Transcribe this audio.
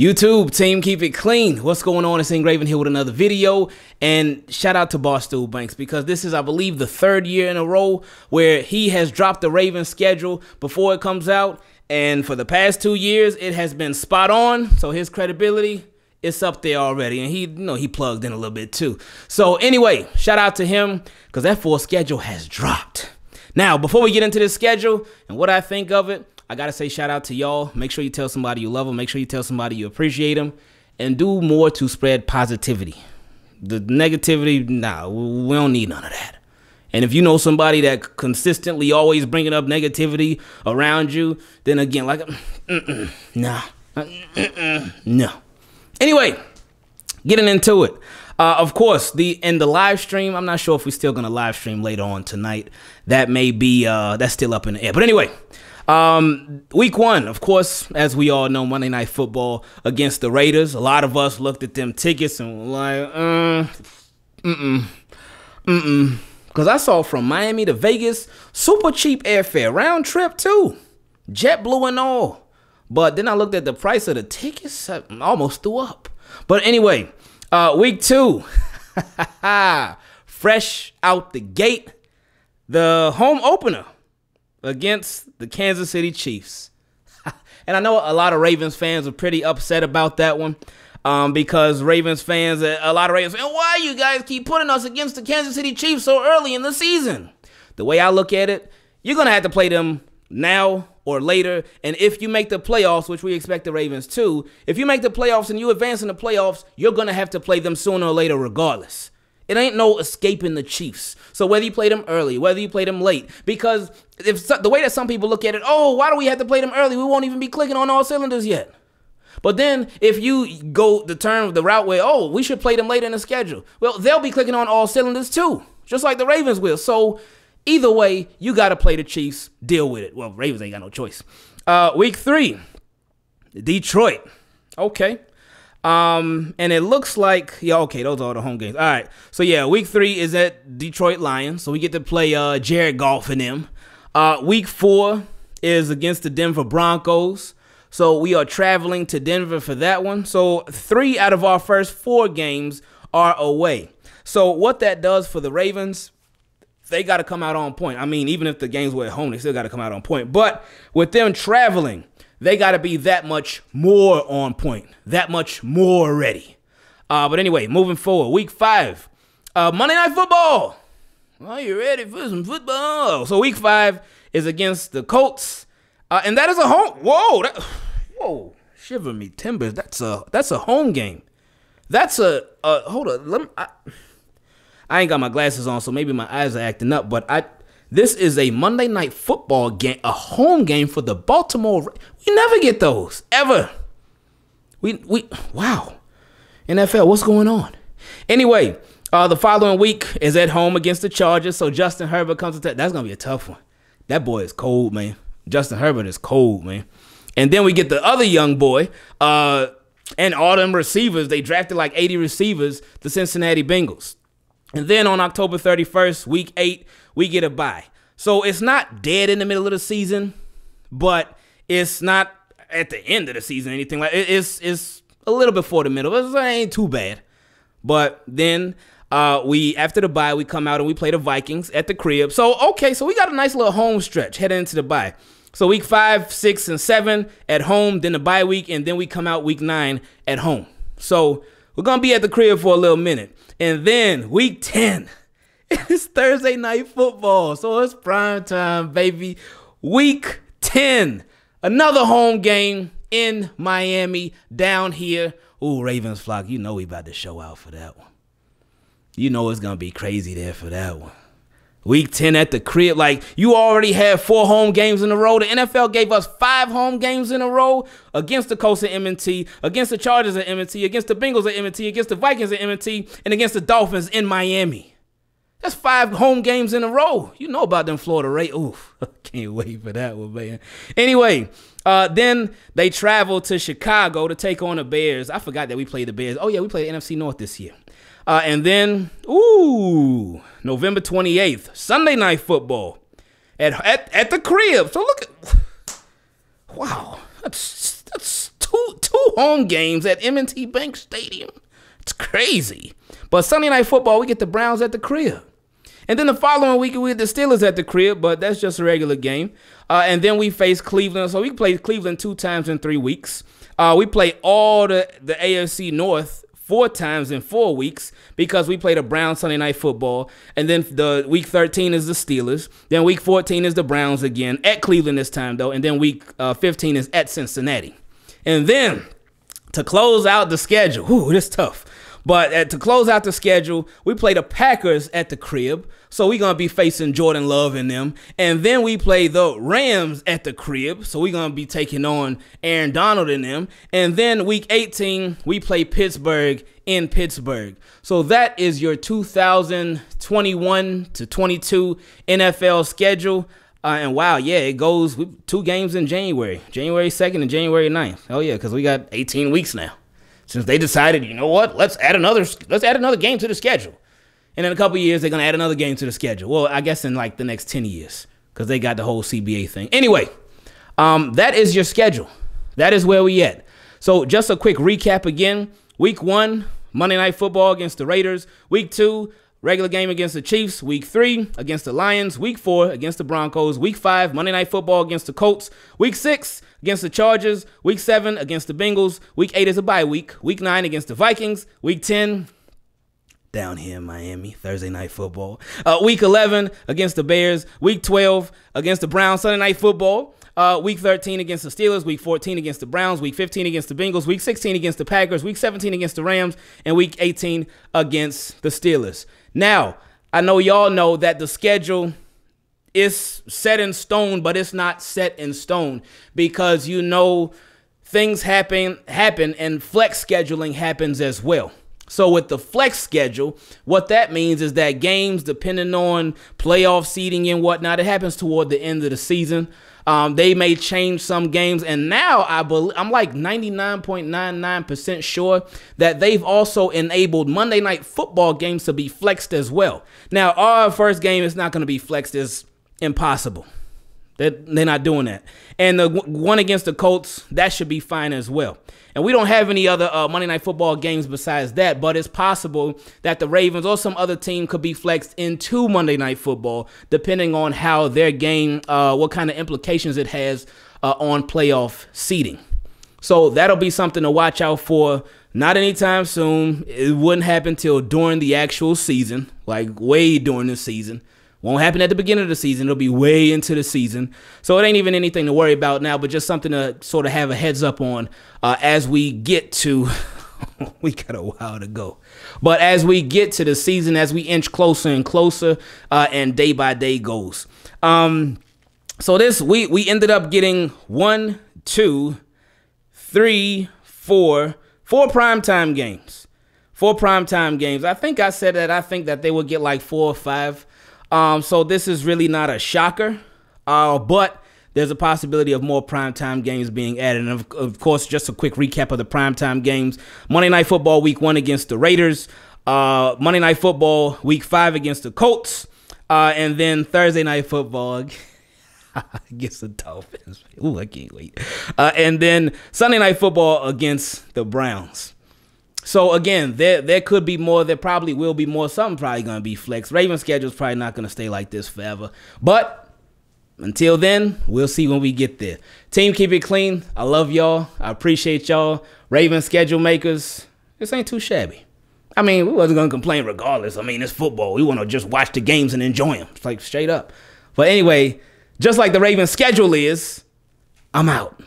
YouTube team, keep it clean. What's going on? It's Ingraven here with another video, and shout out to Barstool Banks, because this is, I believe, the third year in a row where he has dropped the Ravens schedule before it comes out, and for the past 2 years, it has been spot on, so his credibility, it's up there already, and he, he plugged in a little bit too. So anyway, shout out to him, because that full schedule has dropped. Now, before we get into this schedule and what I think of it, I got to say shout out to y'all. Make sure you tell somebody you love them. Make sure you tell somebody you appreciate them. And do more to spread positivity. The negativity, nah, we don't need none of that. And if you know somebody that consistently always bringing up negativity around you, then again, like, no. Anyway, getting into it. Of course, the live stream, I'm not sure if we're still going to live stream later on tonight. That may be, that's still up in the air. But anyway. Week one, of course, as we all know, Monday Night Football against the Raiders. A lot of us looked at them tickets and were like, because I saw from Miami to Vegas, super cheap airfare, round trip too, JetBlue and all. But then I looked at the price of the tickets, I almost threw up. But anyway, week two, fresh out the gate, the home opener against the Kansas City Chiefs. And I know a lot of Ravens fans are pretty upset about that one, because Ravens fans, a lot of Ravens fans, why you guys keep putting us against the Kansas City Chiefs so early in the season? The way I look at it, you're going to have to play them now or later. And if you make the playoffs, which we expect the Ravens to, if you make the playoffs and you advance in the playoffs, you're going to have to play them sooner or later regardless. It ain't no escaping the Chiefs. So whether you play them early, whether you play them late, because if the way that some people look at it, oh, why do we have to play them early? We won't even be clicking on all cylinders yet. But then if you go the route where, oh, we should play them later in the schedule, well, they'll be clicking on all cylinders too, just like the Ravens will. So either way, you got to play the Chiefs, deal with it. Well, Ravens ain't got no choice. Week three, Detroit. Okay. And it looks like, yeah, okay, those are all the home games. All right. So yeah, week three is at Detroit Lions. So we get to play, Jared Goff and them. Week four is against the Denver Broncos. So we are traveling to Denver for that one. So 3 out of our first 4 games are away. So what that does for the Ravens, they got to come out on point. I mean, even if the games were at home, they still got to come out on point, but with them traveling, they got to be that much more on point, that much more ready. But anyway, moving forward, week 5, Monday Night Football. Are you ready for some football? So week 5 is against the Colts, and that is a home. Whoa, whoa, shiver me timbers. That's a home game. That's a hold on. Let me, I ain't got my glasses on, so maybe my eyes are acting up. But this is a Monday Night Football game, a home game for the Baltimore Ravens. We never get those, ever. Wow. NFL, what's going on? Anyway, the following week is at home against the Chargers, so Justin Herbert comes to that's going to be a tough one. That boy is cold, man. Justin Herbert is cold, man. And then we get the other young boy, and all them receivers. They drafted like 80 receivers, the Cincinnati Bengals. And then on October 31st, week 8, we get a bye. So it's not dead in the middle of the season, but it's not at the end of the season or anything like it. It's a little before the middle. It ain't too bad. But then after the bye, we come out and we play the Vikings at the crib. So, okay, so we got a nice little home stretch heading into the bye. So week 5, 6, and 7 at home, then the bye week, and then we come out week 9 at home. So we're going to be at the crib for a little minute. And then week 10, it's Thursday Night Football. So it's prime time, baby. Week 10, another home game in Miami down here. Ooh, Ravens flock, you know we about to show out for that one. You know it's going to be crazy there for that one. Week 10 at the crib. Like, you already had 4 home games in a row. The NFL gave us 5 home games in a row against the Colts at M&T, against the Chargers at M&T, against the Bengals at M&T, against the Vikings at M&T, and against the Dolphins in Miami. That's 5 home games in a row. You know about them Florida Ravens. Oof, I can't wait for that one, man. Anyway, then they travel to Chicago to take on the Bears. I forgot that we played the Bears. Oh, yeah, we played the NFC North this year. And then, ooh, November 28th, Sunday Night Football at the crib. So look at, wow, that's two two home games at M&T Bank Stadium. It's crazy. But Sunday Night Football, we get the Browns at the crib. And then the following week, we get the Steelers at the crib, but that's just a regular game. And then we face Cleveland. So we play Cleveland 2 times in 3 weeks. We play all the AFC North 4 times in 4 weeks because we play the Browns Sunday Night Football. And then the week 13 is the Steelers. Then week 14 is the Browns again, at Cleveland this time, though. And then week 15 is at Cincinnati. And then to close out the schedule, ooh, this is tough. But to close out the schedule, we play the Packers at the crib. So we're going to be facing Jordan Love and them. And then we play the Rams at the crib. So we're going to be taking on Aaron Donald and them. And then week 18, we play Pittsburgh in Pittsburgh. So that is your 2021 to 22 NFL schedule. And wow, yeah, it goes with 2 games in January. January 2nd and January 9th. Oh, yeah, because we got 18 weeks now. Since they decided, you know what, let's add another game to the schedule. And in a couple of years, they're going to add another game to the schedule. Well, I guess in like the next 10 years because they got the whole CBA thing. Anyway, that is your schedule. That is where we at. So just a quick recap again. Week 1, Monday Night Football against the Raiders. Week 2, regular game against the Chiefs. Week 3, against the Lions. Week 4, against the Broncos. Week 5, Monday Night Football against the Colts. Week 6, against the Chargers. Week 7 against the Bengals. Week 8 is a bye week. Week 9 against the Vikings. Week 10 down here in Miami, Thursday Night Football. Week 11 against the Bears. Week 12 against the Browns, Sunday Night Football. Week 13 against the Steelers. Week 14 against the Browns. Week 15 against the Bengals. Week 16 against the Packers. Week 17 against the Rams, and Week 18 against the Steelers. Now, I know y'all know that the schedule is set in stone, but it's not set in stone because, you know, things happen and flex scheduling happens as well. So with the flex schedule, what that means is that games, depending on playoff seeding and whatnot, it happens toward the end of the season. They may change some games. And now I'm like 99.99% sure that they've also enabled Monday Night Football games to be flexed as well. Now, our first game is not going to be flexed. It's impossible. They're not doing that. And the one against the Colts, that should be fine as well. And we don't have any other Monday Night Football games besides that, but it's possible that the Ravens or some other team could be flexed into Monday Night Football, depending on how their game, what kind of implications it has on playoff seeding. So that'll be something to watch out for. Not anytime soon. It wouldn't happen till during the actual season, like way during the season. Won't happen at the beginning of the season. It'll be way into the season. So it ain't even anything to worry about now, but just something to sort of have a heads up on as we get to – we got a while to go. But as we get to the season, as we inch closer and closer and day by day goes. So this week we ended up getting 4 primetime games. 4 primetime games. I think I said that I think that they would get like 4 or 5. So this is really not a shocker, but there's a possibility of more primetime games being added. And of course, just a quick recap of the primetime games. Monday Night Football Week 1 against the Raiders, Monday Night Football Week 5 against the Colts, and then Thursday Night Football against the Dolphins. Ooh, I can't wait. And then Sunday Night Football against the Browns. So, again, there could be more. There probably will be more. Something probably going to be flexed. Ravens' schedule is probably not going to stay like this forever. But until then, we'll see when we get there. Team, keep it clean. I love y'all. I appreciate y'all. Ravens schedule makers, this ain't too shabby. I mean, we wasn't going to complain regardless. I mean, it's football. We want to just watch the games and enjoy them. It's like straight up. But anyway, just like the Ravens' schedule is, I'm out.